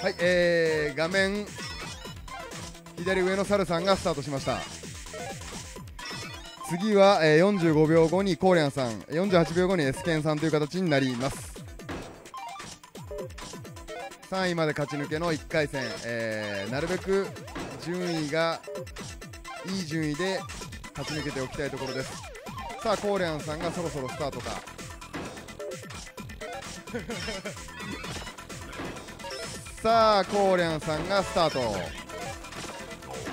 はい、画面左上のサルさんがスタートしました。次は、45秒後にコーレアンさん、48秒後にエスケンさんという形になります。3位まで勝ち抜けの1回戦、なるべく順位がいい順位で勝ち抜けておきたいところです。さあコーレアンさんがそろそろスタートかさあコーレアンさんがスタート、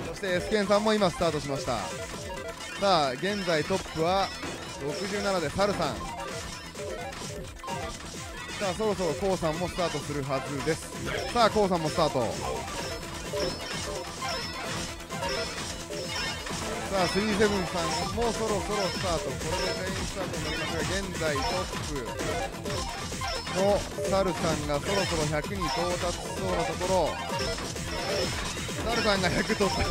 そしてエスケンさんも今スタートしました。さあ現在トップは67でサルさん。さあそろそろコウさんもスタートするはずです。さあコウさんもスタート。さあ37さんもそろそろスタート、これで全員スタートになりますが、現在トップのサルさんがそろそろ100に到達しそうなところ、サルさんが100到達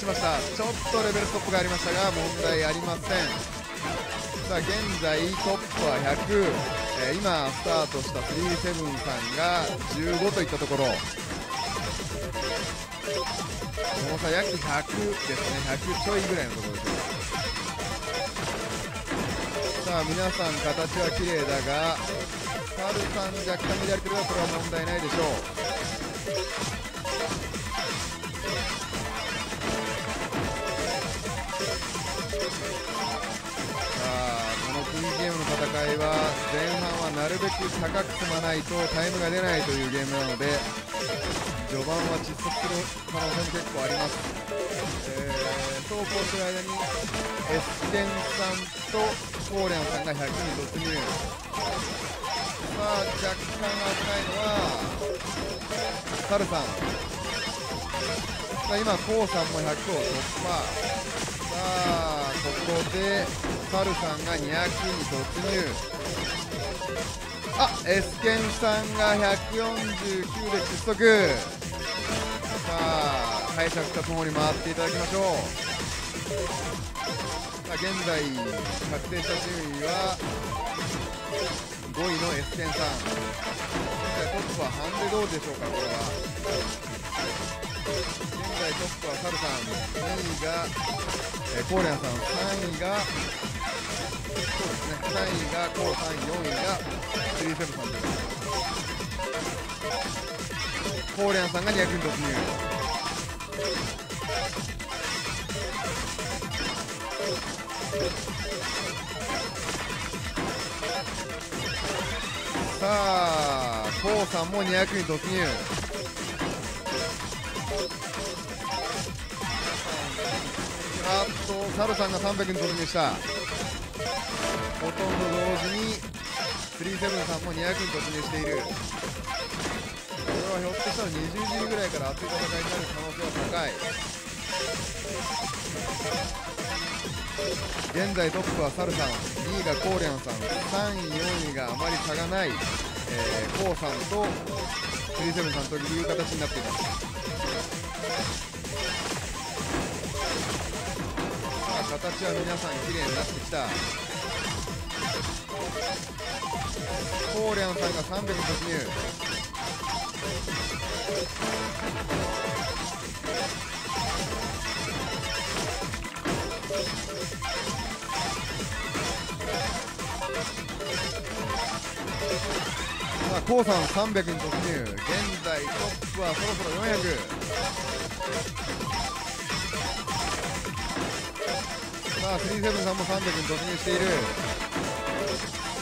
しました。ちょっとレベルストップがありましたが問題ありません。さあ現在トップは100、今スタートした37さんが15といったところ、この差約100ですね、100ちょいぐらいのところです。さあ皆さん形は綺麗だがサルさん若干乱れてるがこれは問題ないでしょう。さあこのクイーンゲームの戦いは前半はなるべく高く積まないとタイムが出ないというゲームなので序盤は窒息する可能性も結構あります。そうこうする間にエスケンさんとコーレアンさんが100に突入。まあ若干危ないのはサルさん。さあ今コウさんも100を突破。さあここでサルさんが200に突入。あ、エスケンさんが149で失速。さあ敗者復活の方に回っていただきましょう。さあ現在確定した順位は5位のエスケンさん、トップはハンデどうでしょうか。これは現在トップはサルさん、2位がコーレアンさん、3位がそうですね、3位がコウ、3位、4位が37さんです。さんコーレアンさんが200に突入。さあコウさんも200に突入。あっとサルさんが300に突入した。ほとんど同時に37さんも200に突入している。これはひょっとしたら20時ぐらいから熱い戦いになる可能性は高い。現在トップはサルさん、2位がコーレアンさん、3位4位があまり差がない、コウさんと37さんという形になっています。さあ形は皆さん綺麗になってきた。コーレアンさんが300突入。さあコウさん300に突入。現在トップはそろそろ400。さあ37さんも300に突入している。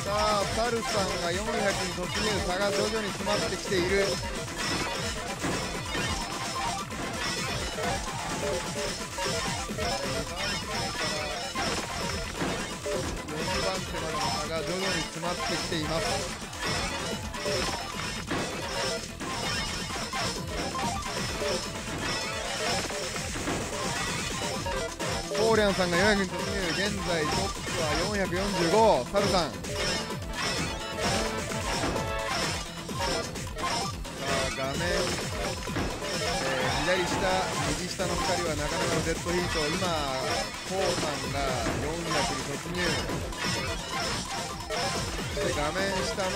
さあサルさんが400に突入、差が徐々に詰まってきている。4番手までの差が徐々に詰まってきています。コーレアンさんが400に突入、現在トップは445、サルさん。画面、左左下、右下の2人はなかなかのデッドヒート。今、コウさんが400に突入。で画面下の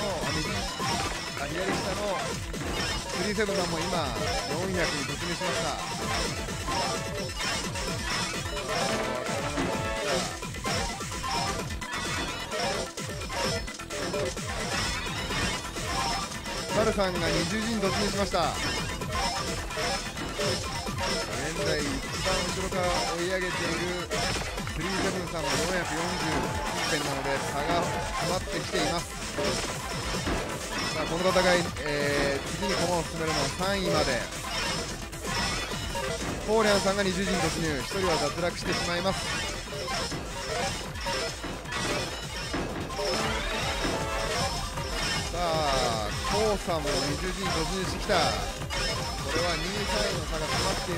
左下のスリーセブンさんも今400に突入しました。サルさんが20時に突入しました。現在一番後ろから追い上げている3-7さんは440点なので差が詰まってきています。さあこの戦い、次に駒を進めるのは3位まで。コーリャンさんが20時に突入、1人は脱落してしまいます。さあコウさんも20時に突入してきた。これは2位、3位の差が詰まっている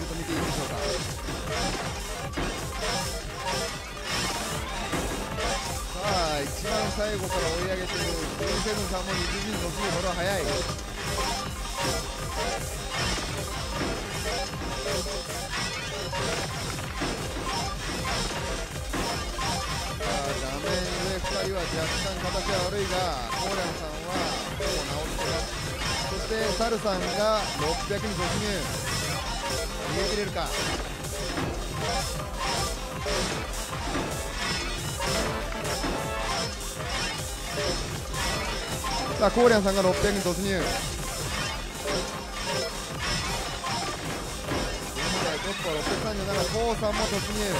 と見ていいでしょうか。さあ一番最後から追い上げている17さんも20人のすぐほど速い。さあ画面上2人は若干形は悪いがコーランさんはほぼ直してます。そしてサルさんが600に突入、逃げ切れるか。さあコーリャンさんが600に突入。現在トップは637、コウさんも突入。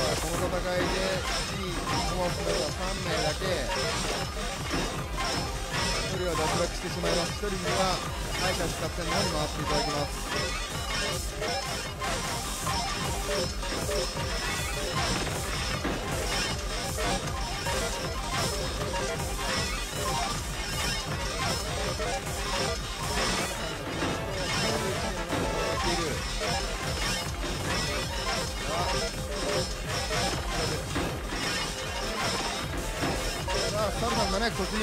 この戦いで1位に駒を進めるのは3名だけ。さあ1人は脱落してしまいます。1人には敗者復活戦の方に回っていただきます。サルさん700突入。コ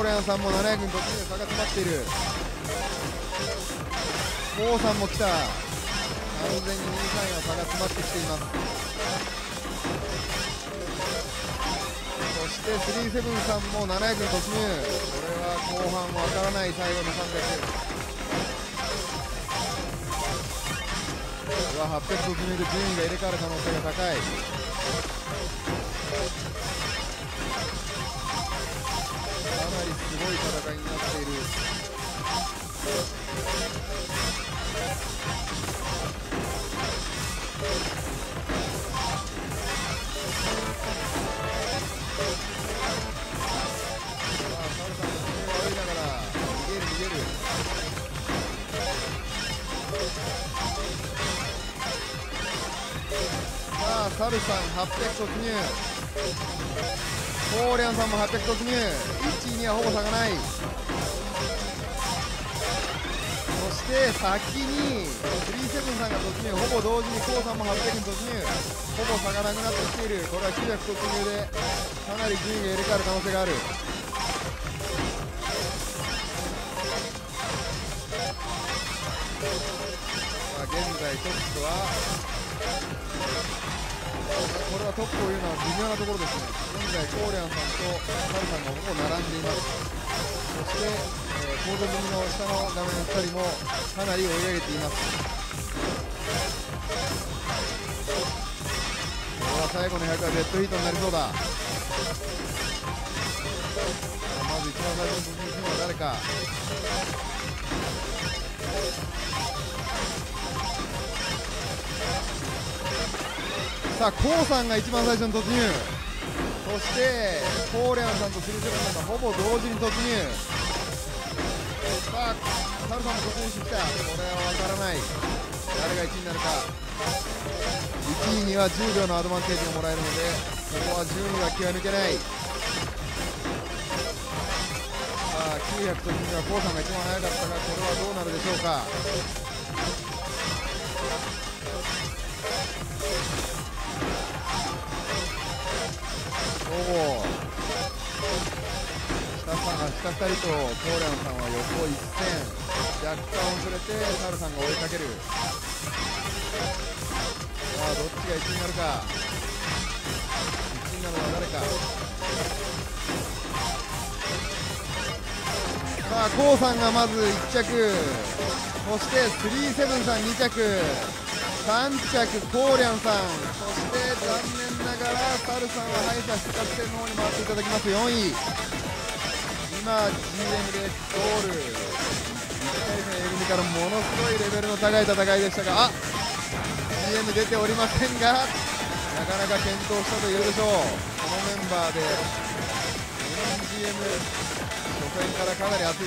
ーレアンさんも700に突入、差が詰まっている。コウさんも来た。完全に2、3位の差が詰まってきています。そして37さんも700に突入。これは後半わからない最後の300。800突入で順位が入れ替わる可能性が高い。かなりすごい戦いになっている。さあサルさんが追いながら逃げる。さあサルさん800突入、コーリャンさんも800突入、1位にはほぼ差がない。そして先に37さんが突入、ほぼ同時にコウさんも800に突入、ほぼ差がなくなってきている。これは900突入でかなり順位が入れ替わる可能性がある。まあ、現在トップはこれはトップを言うのは微妙なところですね。現在コーレアンさんとサルさんがほぼ並んでいます。そしてコード組の下の画面2人もかなり追い上げています。これは最後の100はデッドヒートになりそうだ。まず一番最初に進むのは誰か。さあコウさんが一番最初に突入、そしてコーレアンさんとスリーセブンさんがほぼ同時に突入。さあサルさんも突入してきた。これは分からない。誰が1位になるか。1位には10秒のアドバンテージがもらえるので、ここは順位は気は抜けない。さあ900突入はコウさんが一番早かったが、これはどうなるでしょうか。さか2人とポーランさんは横一線、若干遅れてサルさんが追いかける。さあどっちが1になるか、1になるのは誰か。さあコウさんがまず1着、そして37さん2着、3着コーリャンさん、そして残念ながらサルさんは敗者復活戦の方に回っていただきます。4位今 GM でゴール、1回戦 L2 からものすごいレベルの高い戦いでしたが、あ GM 出ておりませんが、なかなか健闘したというでしょう。このメンバーで GM 初戦からかなり熱い